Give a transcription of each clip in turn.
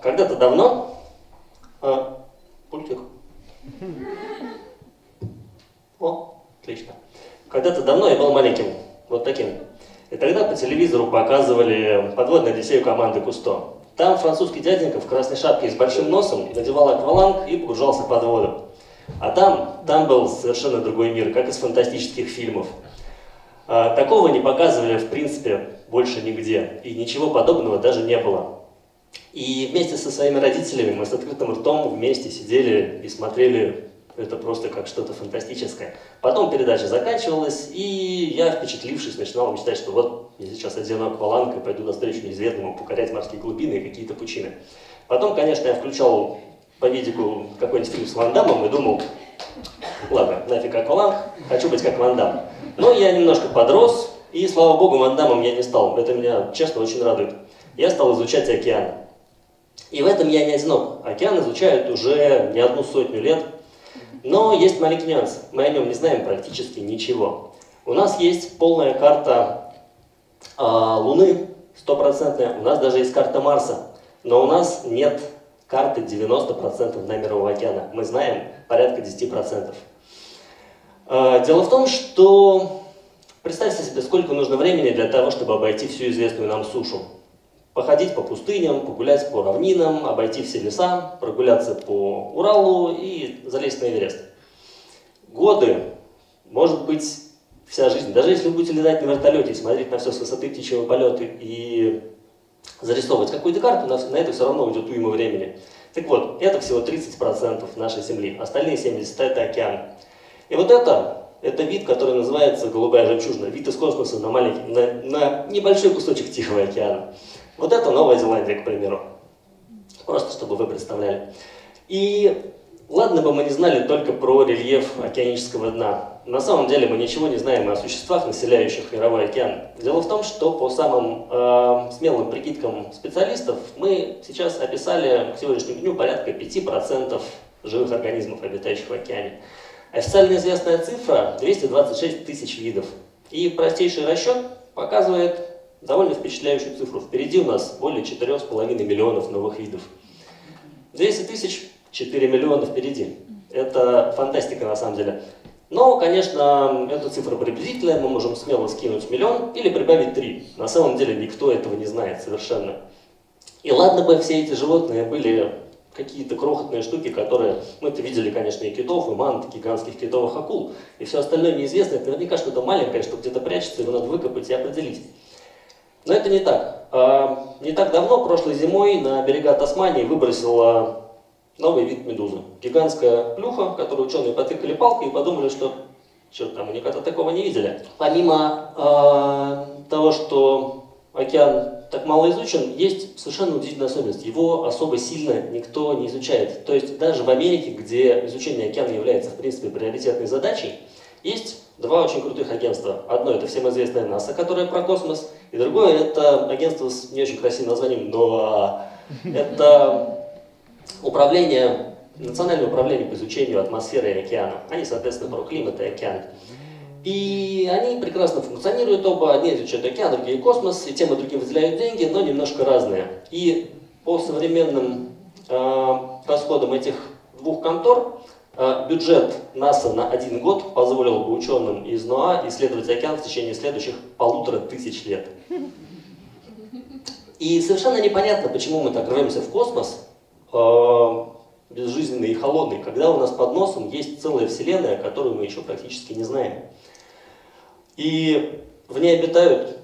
Когда-то давно пультик. О, отлично. Когда-то давно я был маленьким, вот таким. И тогда по телевизору показывали подводную одиссею команды Кусто. Там французский дяденька в красной шапке и с большим носом надевал акваланг и погружался под воду. А там был совершенно другой мир, как из фантастических фильмов. Такого не показывали, в принципе, больше нигде. И ничего подобного даже не было. И вместе со своими родителями мы с открытым ртом вместе сидели и смотрели это просто как что-то фантастическое. Потом передача заканчивалась, и я, впечатлившись, начинал мечтать, что вот я сейчас одену акваланг и пойду навстречу неизведанному покорять морские глубины и какие-то пучины. Потом, конечно, я включал по видику какой-нибудь фильм с Ван Даммом и думал, ладно, нафиг акваланг, хочу быть как Ван Дамм. Но я немножко подрос, и, слава богу, Ван Даммом я не стал. Это меня, честно, очень радует. Я стал изучать океан. И в этом я не одинок. Океан изучают уже не одну сотню лет. Но есть маленький нюанс. Мы о нем не знаем практически ничего. У нас есть полная карта Луны, стопроцентная. У нас даже есть карта Марса. Но у нас нет карты 90% дна Мирового океана. Мы знаем порядка 10%. Дело в том, что представьте себе, сколько нужно времени для того, чтобы обойти всю известную нам сушу. Походить по пустыням, погулять по равнинам, обойти все леса, прогуляться по Уралу и залезть на Эверест. Годы, может быть, вся жизнь. Даже если вы будете летать на вертолете и смотреть на все с высоты птичьего полета и зарисовывать какую-то карту, на это все равно уйдет уйма времени. Так вот, это всего 30% нашей Земли, остальные 70% это океан. И вот это вид, который называется голубая жемчужина, вид из космоса на небольшой кусочек Тихого океана. Вот это Новая Зеландия, к примеру. Просто чтобы вы представляли. И ладно бы мы не знали только про рельеф океанического дна. На самом деле мы ничего не знаем о существах, населяющих Мировой океан. Дело в том, что по самым смелым прикидкам специалистов мы сейчас описали к сегодняшнему дню порядка 5% живых организмов, обитающих в океане. Официально известная цифра 226 тысяч видов. И простейший расчет показывает довольно впечатляющую цифру. Впереди у нас более 4,5 миллионов новых видов. 200 тысяч, 4 миллиона впереди. Это фантастика на самом деле. Но, конечно, эта цифра приблизительная, мы можем смело скинуть миллион или прибавить 3. На самом деле никто этого не знает совершенно. И ладно бы все эти животные были какие-то крохотные штуки, которые мы-то видели, конечно, и китов, и мант, гигантских китовых акул, и все остальное неизвестно. Это наверняка что-то маленькое, что где-то прячется, его надо выкопать и определить. Но это не так. Не так давно, прошлой зимой, на берега Тасмании выбросила новый вид медузы. Гигантская плюха, которую ученые потыкали палкой и подумали, что черт, там мы никогда такого не видели. Помимо того, что океан так мало изучен, есть совершенно удивительная особенность. Его особо сильно никто не изучает. То есть даже в Америке, где изучение океана является, в принципе, приоритетной задачей, есть два очень крутых агентства. Одно это всем известное НАСА, которое про космос, и другое это агентство с не очень красивым названием НОАА. Это управление, национальное управление по изучению атмосферы и океана. Они, соответственно, про климат и океан. И они прекрасно функционируют оба. Одни изучают океан, другие космос, и тем и другим выделяют деньги, но немножко разные. И по современным расходам этих двух контор бюджет НАСА на один год позволил бы ученым из НОАА исследовать океан в течение следующих 1500 лет. И совершенно непонятно, почему мы так рвемся в космос, безжизненный и холодный, когда у нас под носом есть целая вселенная, которую мы еще практически не знаем. И в ней обитают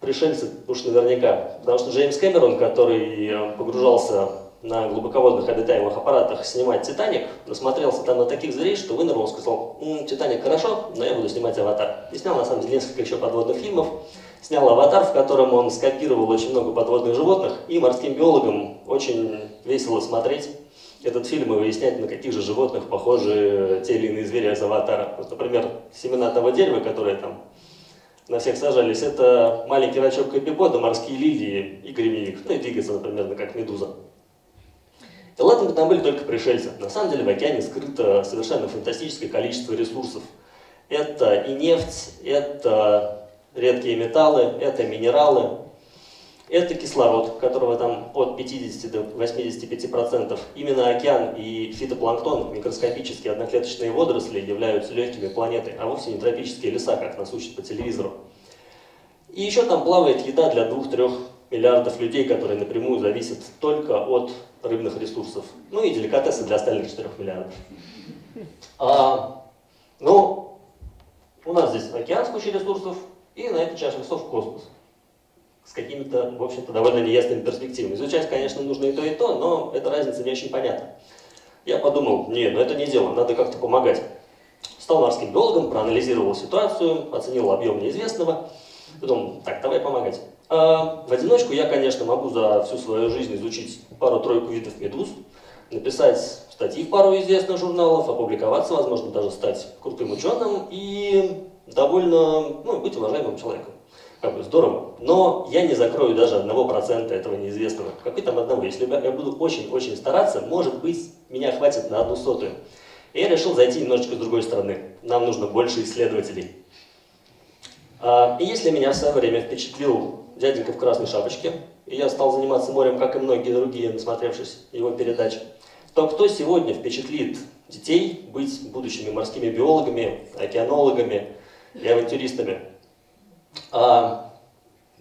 пришельцы уж наверняка, потому что Джеймс Кэмерон, который погружался на глубоководных обитаемых аппаратах снимать «Титаник», насмотрелся там на таких зверей, что вынырнул и сказал: «Титаник хорошо, но я буду снимать «Аватар». И снял, на самом деле, несколько еще подводных фильмов. Снял «Аватар», в котором он скопировал очень много подводных животных, и морским биологам очень весело смотреть этот фильм и выяснять, на каких же животных похожи те или иные звери из «Аватара». Вот, например, семена того дерева, которые там на всех сажались, это маленький рачок капибода, морские лилии и гребенник, ну и двигается, например, как медуза. И ладно бы там были только пришельцы. На самом деле в океане скрыто совершенно фантастическое количество ресурсов. Это и нефть, это редкие металлы, это минералы. Это кислород, которого там от 50 до 85%. Именно океан и фитопланктон, микроскопические одноклеточные водоросли являются легкими планеты, а вовсе не тропические леса, как нас учат по телевизору. И еще там плавает еда для 2-3 миллиардов людей, которые напрямую зависят только от рыбных ресурсов. Ну и деликатесы для остальных 4 миллиардов. Ну, у нас здесь океан с кучей ресурсов, и на этой чаше весов космос. С какими-то, в общем-то, довольно неясными перспективами. Изучать, конечно, нужно и то, но эта разница не очень понятна. Я подумал, нет, ну это не дело, надо как-то помогать. Стал морским биологом, проанализировал ситуацию, оценил объем неизвестного. Потом, так, давай помогать. А в одиночку я, конечно, могу за всю свою жизнь изучить пару-тройку видов медуз, написать статьи в пару известных журналов, опубликоваться, возможно, даже стать крутым ученым и довольно, ну, быть уважаемым человеком. Как бы здорово, но я не закрою даже 1% этого неизвестного. Какой там одного? Если я буду очень-очень стараться, может быть, меня хватит на 1/100. И я решил зайти немножечко с другой стороны. Нам нужно больше исследователей. И если меня в свое время впечатлил дяденька в красной шапочке, и я стал заниматься морем, как и многие другие, насмотревшись его передач, то кто сегодня впечатлит детей быть будущими морскими биологами, океанологами и авантюристами?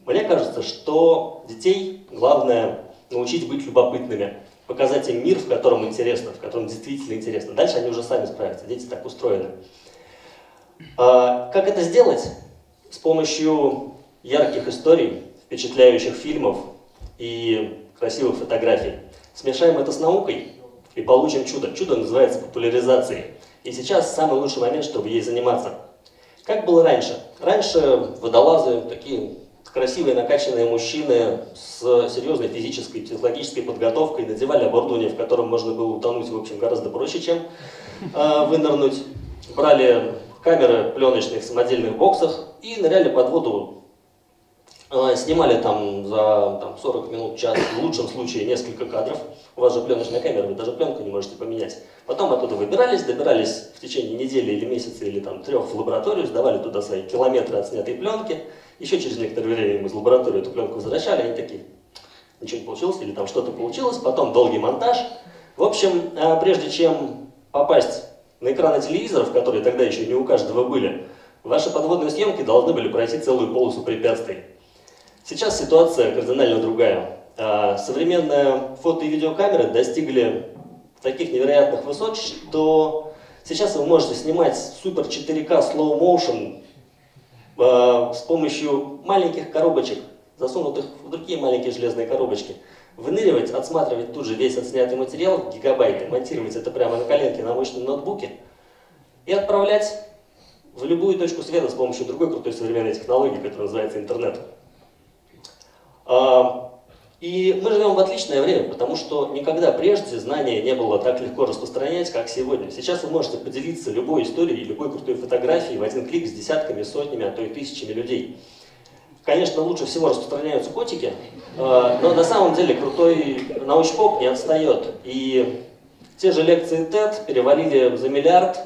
Мне кажется, что детей главное научить быть любопытными, показать им мир, в котором интересно, в котором действительно интересно. Дальше они уже сами справятся, дети так устроены. Как это сделать? С помощью ярких историй, впечатляющих фильмов и красивых фотографий. Смешаем это с наукой и получим чудо. Чудо называется популяризацией. И сейчас самый лучший момент, чтобы ей заниматься. Как было раньше? Раньше водолазы, такие красивые накачанные мужчины с серьезной физической и психологической подготовкой надевали оборудование, в котором можно было утонуть, в общем, гораздо проще, чем вынырнуть. Брали камеры пленочные в самодельных боксах и ныряли под воду. Снимали там за 40 минут, час, в лучшем случае несколько кадров. У вас же пленочная камера, вы даже пленку не можете поменять. Потом оттуда выбирались, добирались в течение недели или месяца, или 3 в лабораторию, сдавали туда свои километры отснятой пленки. Еще через некоторое время из лаборатории эту пленку возвращали, они такие, ничего не получилось, или там что-то получилось. Потом долгий монтаж. В общем, прежде чем попасть на экраны телевизоров, которые тогда еще не у каждого были, ваши подводные съемки должны были пройти целую полосу препятствий. Сейчас ситуация кардинально другая. Современные фото- и видеокамеры достигли таких невероятных высот, что сейчас вы можете снимать супер 4К слоу-моушен с помощью маленьких коробочек, засунутых в другие маленькие железные коробочки. Выныривать, отсматривать тут же весь отснятый материал, гигабайты, монтировать это прямо на коленке на мощном ноутбуке и отправлять в любую точку света с помощью другой крутой современной технологии, которая называется интернет. И мы живем в отличное время, потому что никогда прежде знания не было так легко распространять, как сегодня. Сейчас вы можете поделиться любой историей, любой крутой фотографией в один клик с десятками, сотнями, а то и тысячами людей. Конечно, лучше всего распространяются котики, но на самом деле крутой научпоп не отстает. И те же лекции TED перевалили за 1 миллиард,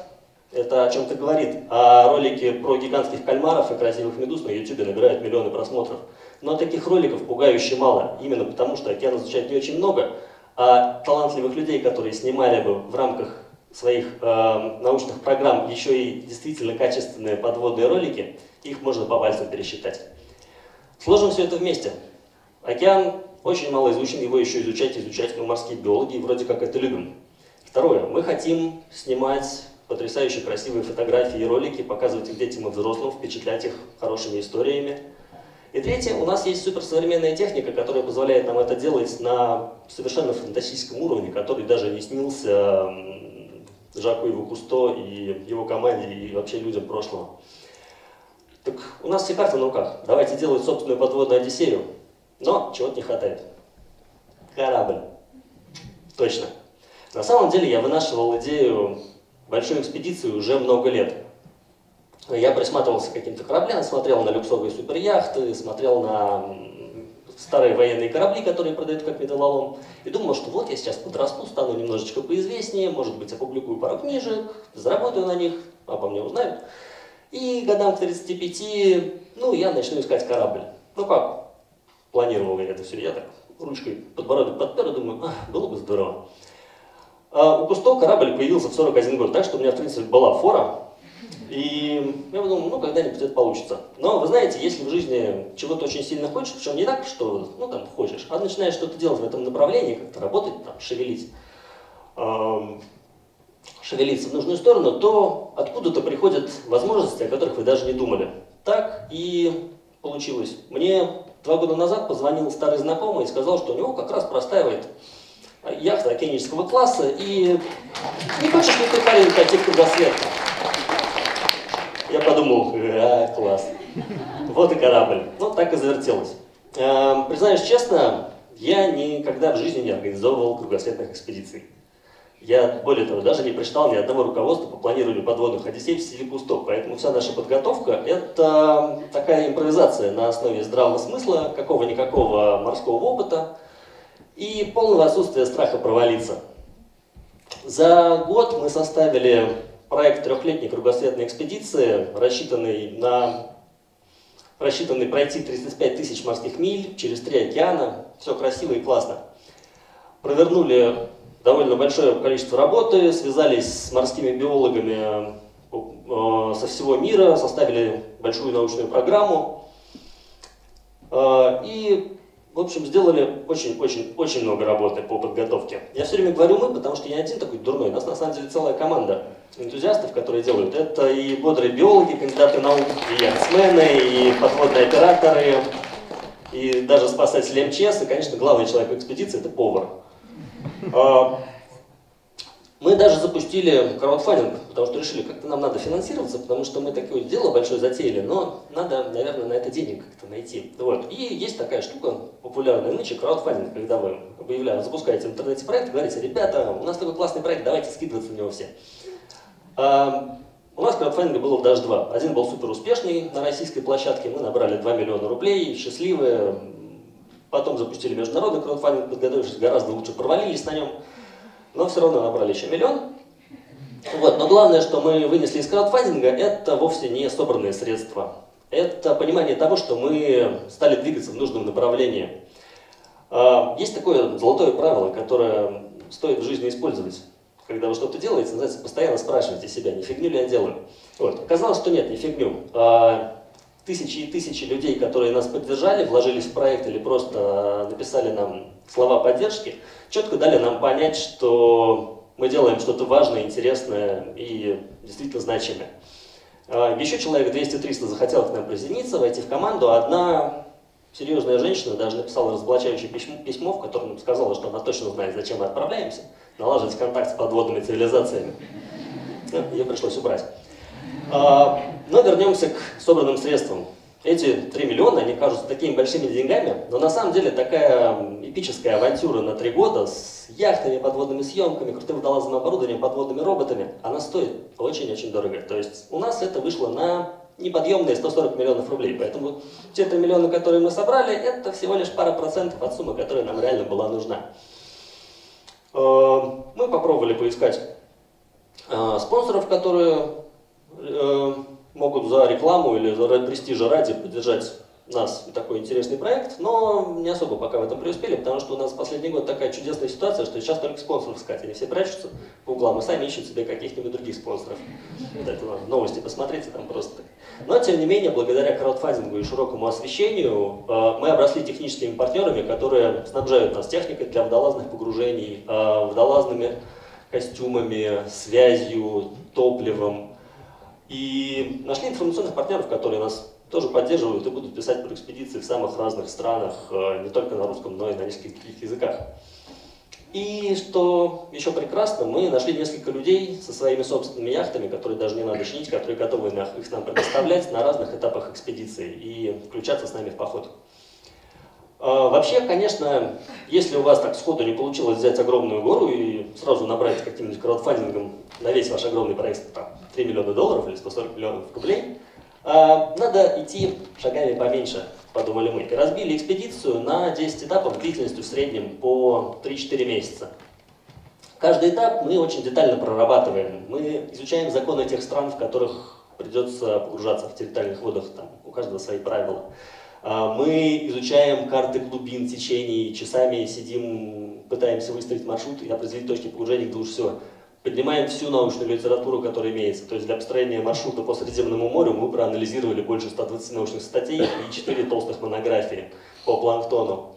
это о чем-то говорит. А ролики про гигантских кальмаров и красивых медуз на YouTube набирают миллионы просмотров. Но таких роликов пугающе мало, именно потому что океан изучать не очень много, а талантливых людей, которые снимали бы в рамках своих научных программ еще и действительно качественные подводные ролики, их можно по пальцам пересчитать. Сложим все это вместе. Океан очень мало изучен, его еще изучать, мы морские биологи вроде как это любим. Второе, мы хотим снимать потрясающе красивые фотографии и ролики, показывать их детям и взрослым, впечатлять их хорошими историями. И третье, у нас есть суперсовременная техника, которая позволяет нам это делать на совершенно фантастическом уровне, который даже не снился Жаку Иву Кусто и его команде, и вообще людям прошлого. Так у нас все карты на руках. Давайте делать собственную подводную одиссею. Но чего-то не хватает. Корабль. Точно. На самом деле я вынашивал идею большой экспедиции уже много лет. Я присматривался к каким-то кораблям, смотрел на люксовые суперяхты, смотрел на старые военные корабли, которые продают как металлолом, и думал, что вот я сейчас подрасту, стану немножечко поизвестнее, может быть, опубликую пару книжек, заработаю на них, обо мне узнают. И годам к 35, ну, я начну искать корабль. Ну как, планировал я это все. Я так ручкой подбородок подпер, думаю, было бы здорово. А у Кусто корабль появился в 41 год, так что у меня, в принципе, была фора. И я подумал, ну, когда-нибудь это получится. Но, вы знаете, если в жизни чего-то очень сильно хочешь, причем не так, что, ну, там, хочешь, а начинаешь что-то делать в этом направлении, как-то работать, там, шевелиться в нужную сторону, то откуда-то приходят возможности, о которых вы даже не думали. Так и получилось. Мне 2 года назад позвонил старый знакомый и сказал, что у него как раз простаивает яхта океанического класса, и не хочешь ли ты, парень, пойти кругосветку? Я подумал, класс, вот и корабль. Ну, так и завертелось. Признаюсь честно, я никогда в жизни не организовывал кругосветных экспедиций. Я, более того, даже не прочитал ни одного руководства по планированию подводных одиссей в стиле Кусто, поэтому вся наша подготовка – это такая импровизация на основе здравого смысла, какого-никакого морского опыта и полного отсутствия страха провалиться. За год мы составили проект 3-летней кругосветной экспедиции, рассчитанный пройти 35 тысяч морских миль через 3 океана. Все красиво и классно. Провернули довольно большое количество работы, связались с морскими биологами со всего мира, составили большую научную программу и, в общем, сделали очень-очень-очень много работы по подготовке. Я все время говорю «мы», потому что я не один такой дурной, у нас на самом деле целая команда энтузиастов, которые делают. Это и бодрые биологи, кандидаты наук, и яхтсмены, и подводные операторы, и даже спасатели МЧС, и, конечно, главный человек в экспедиции – это повар. Мы даже запустили краудфандинг, потому что решили, как-то нам надо финансироваться, потому что мы такое дело большое затеяли, но надо, наверное, на это денег как-то найти. Вот. И есть такая штука популярная нынче, краудфандинг, когда вы запускаете в интернете проект и говорите: ребята, у нас такой классный проект, давайте скидываться на него все. У нас краудфандинга было даже 2. Один был супер успешный на российской площадке, мы набрали 2 миллиона рублей, счастливые. Потом запустили международный краудфандинг, подготовившись, гораздо лучше провалились на нем, но все равно набрали еще 1 миллион. Вот. Но главное, что мы вынесли из краудфандинга, это вовсе не собранные средства. Это понимание того, что мы стали двигаться в нужном направлении. Есть такое золотое правило, которое стоит в жизни использовать. Когда вы что-то делаете, называется, постоянно спрашивайте себя, не фигню ли я делаю. Вот. Оказалось, что нет, не фигню. Тысячи и тысячи людей, которые нас поддержали, вложились в проект или просто написали нам слова поддержки, четко дали нам понять, что мы делаем что-то важное, интересное и действительно значимое. Еще человек 200-300 захотел к нам присоединиться, войти в команду. Одна серьезная женщина даже написала разоблачающее письмо, в котором нам сказала, что она точно знает, зачем мы отправляемся, налаживать контакт с подводными цивилизациями. Ее пришлось убрать. Но вернемся к собранным средствам. Эти 3 миллиона, они кажутся такими большими деньгами, но на самом деле такая эпическая авантюра на 3 года с яхтами, подводными съемками, крутым водолазным оборудованием, подводными роботами, она стоит очень-очень дорого. То есть у нас это вышло на неподъемные 140 миллионов рублей, поэтому те 3 миллиона, которые мы собрали, это всего лишь пара процентов от суммы, которая нам реально была нужна. Мы попробовали поискать спонсоров, которые могут за рекламу или за престижа ради поддержать нас и такой интересный проект, но не особо пока в этом преуспели, потому что у нас в последний год такая чудесная ситуация, что сейчас только спонсоров искать, они все прячутся по углам и сами ищут себе каких-нибудь других спонсоров. Вот это надо новости посмотрите там просто. Но тем не менее, благодаря краудфандингу и широкому освещению мы обросли техническими партнерами, которые снабжают нас техникой для водолазных погружений, водолазными костюмами, связью, топливом. И нашли информационных партнеров, которые нас тоже поддерживают и будут писать про экспедиции в самых разных странах, не только на русском, но и на нескольких языках. И что еще прекрасно, мы нашли несколько людей со своими собственными яхтами, которые даже не надо чинить, которые готовы их нам предоставлять на разных этапах экспедиции и включаться с нами в поход. Вообще, конечно, если у вас так сходу не получилось взять огромную гору и сразу набрать каким-нибудь краудфандингом на весь ваш огромный проект там, 3 миллиона долларов или 140 миллионов рублей, надо идти шагами поменьше, подумали мы. И разбили экспедицию на 10 этапов длительностью в среднем по 3-4 месяца. Каждый этап мы очень детально прорабатываем. Мы изучаем законы тех стран, в которых придется погружаться в территориальных водах, там, у каждого свои правила. Мы изучаем карты глубин, течений, часами сидим, пытаемся выставить маршрут и определить точки погружения, где уж все. Поднимаем всю научную литературу, которая имеется. То есть для построения маршрута по Средиземному морю мы проанализировали больше 120 научных статей и 4 толстых монографии по планктону.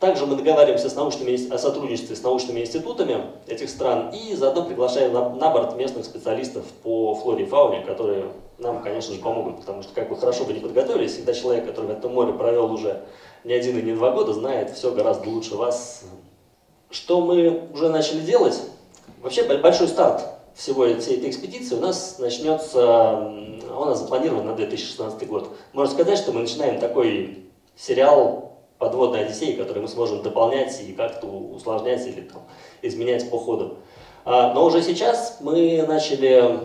Также мы договариваемся о сотрудничестве с научными институтами этих стран и заодно приглашаем на борт местных специалистов по флоре и фауне, которые нам, конечно же, помогут, потому что как бы хорошо бы не подготовились, всегда человек, который в этом море провел уже не один и не два года, знает все гораздо лучше вас. Что мы уже начали делать? Вообще большой старт всей этой экспедиции у нас запланирован на 2016 год. Можно сказать, что мы начинаем такой сериал подводной одиссеи, которую мы сможем дополнять и как-то усложнять или там, изменять по ходу. Но уже сейчас мы начали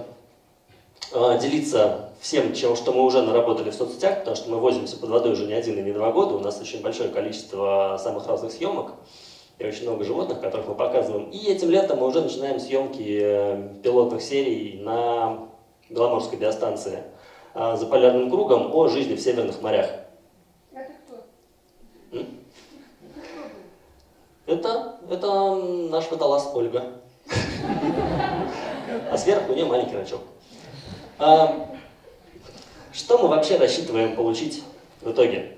делиться всем, что мы уже наработали в соцсетях, потому что мы возимся под водой уже не один и не два года, у нас очень большое количество самых разных съемок и очень много животных, которых мы показываем. И этим летом мы уже начинаем съемки пилотных серий на Беломорской биостанции за полярным кругом о жизни в северных морях. Это наш водолаз Ольга, а сверху у нее маленький рачок. Что мы вообще рассчитываем получить в итоге?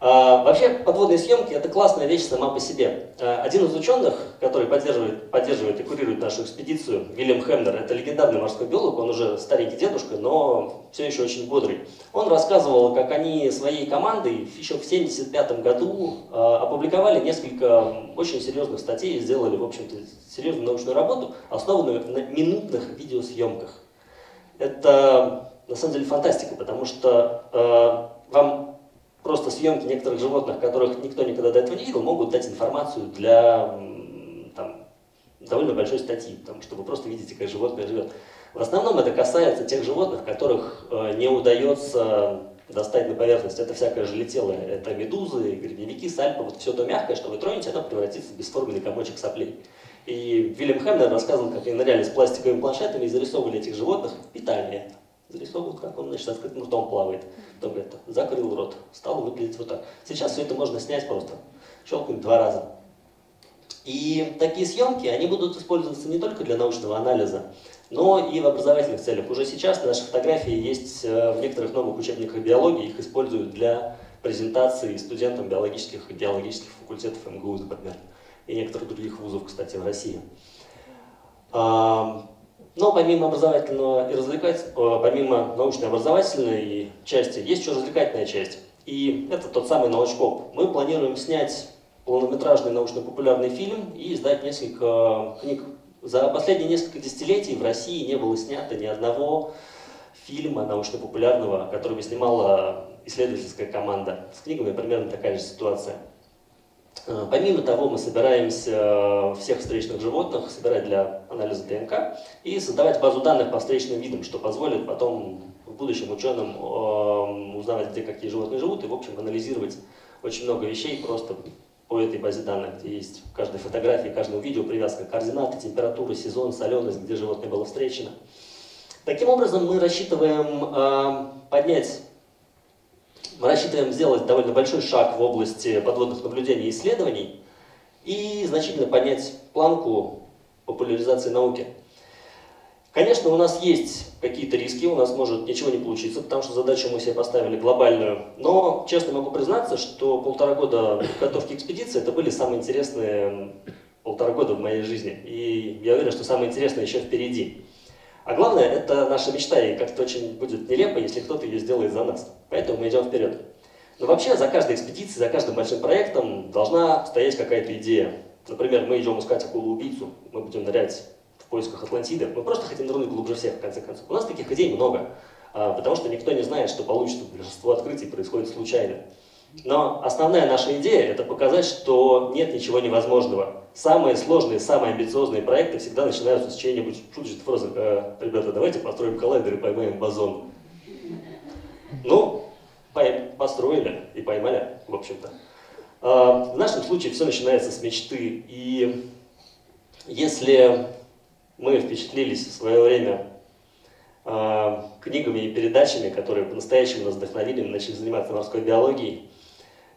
Вообще подводные съемки — это классная вещь сама по себе. Один из ученых, который поддерживает и курирует нашу экспедицию, Вильям Хемнер, это легендарный морской биолог, он уже старенький дедушка, но все еще очень бодрый. Он рассказывал, как они своей командой еще в 1975 году опубликовали несколько очень серьезных статей и сделали, в общем-то, серьезную научную работу, основанную на минутных видеосъемках. Это, на самом деле, фантастика, потому что вам просто съемки некоторых животных, которых никто никогда до этого не видел, могут дать информацию для довольно большой статьи, потому что вы просто видите, как животное живет. В основном это касается тех животных, которых не удается достать на поверхность. Это всякое желетелое, это медузы, гребневики, сальпы, вот все то мягкое, что вы тронете, оно превратится в бесформенный комочек соплей. И Вильям Хемнер рассказывал, как они ныряли с пластиковыми планшетами и зарисовывали этих животных питание. Зарисовывают, как он, значит, открытым ртом плавает. Потом говорит, закрыл рот, стал выглядеть вот так. Сейчас все это можно снять просто, щелкнуть 2 раза. И такие съемки, они будут использоваться не только для научного анализа, но и в образовательных целях. Уже сейчас наши фотографии есть в некоторых новых учебниках биологии, их используют для презентации студентам биологических и геологических факультетов МГУ, например, и некоторых других вузов, кстати, в России. Но помимо образовательного и развлекательного, помимо научно-образовательной части, есть еще развлекательная часть. И это тот самый научпоп. Мы планируем снять полнометражный научно-популярный фильм и издать несколько книг. За последние несколько десятилетий в России не было снято ни одного фильма научно-популярного, который бы снимала исследовательская команда. С книгами примерно такая же ситуация. Помимо того, мы собираемся всех встречных животных собирать для анализа ДНК и создавать базу данных по встречным видам, что позволит потом в будущем ученым узнавать, где какие животные живут, и, в общем, анализировать очень много вещей просто по этой базе данных, где есть в каждой фотографии, в каждом видео привязка координаты, температура, сезон, соленость, где животное было встречено. Таким образом, мы рассчитываем Мы рассчитываем сделать довольно большой шаг в области подводных наблюдений и исследований и значительно поднять планку популяризации науки. Конечно, у нас есть какие-то риски, у нас может ничего не получиться, потому что задачу мы себе поставили глобальную. Но честно могу признаться, что 1,5 года подготовки экспедиции — это были самые интересные 1,5 года в моей жизни. И я уверен, что самое интересное еще впереди. А главное, это наша мечта, и как-то очень будет нелепо, если кто-то ее сделает за нас. Поэтому мы идем вперед. Но вообще за каждой экспедицией, за каждым большим проектом должна стоять какая-то идея. Например, мы идем искать акулу-убийцу, мы будем нырять в поисках Атлантиды. Мы просто хотим нырнуть глубже всех, в конце концов. У нас таких идей много, потому что никто не знает, что получится. Большинство открытий происходит случайно. Но основная наша идея — это показать, что нет ничего невозможного. Самые сложные, самые амбициозные проекты всегда начинаются с чьей-нибудь шуточной фразы. Ребята, давайте построим коллайдер и поймаем бозон. Ну, построили и поймали, в общем-то. В нашем случае все начинается с мечты. И если мы впечатлились в свое время книгами и передачами, которые по-настоящему нас вдохновили. Мы начали заниматься морской биологией.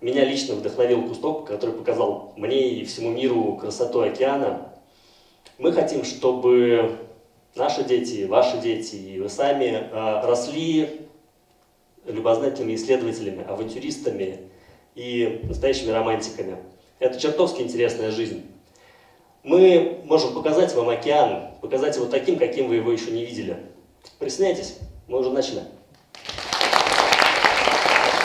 Меня лично вдохновил Кусто, который показал мне и всему миру красоту океана. Мы хотим, чтобы наши дети, ваши дети и вы сами росли любознательными исследователями, авантюристами и настоящими романтиками. Это чертовски интересная жизнь. Мы можем показать вам океан, показать его таким, каким вы его еще не видели. Присоединяйтесь, мы уже начали.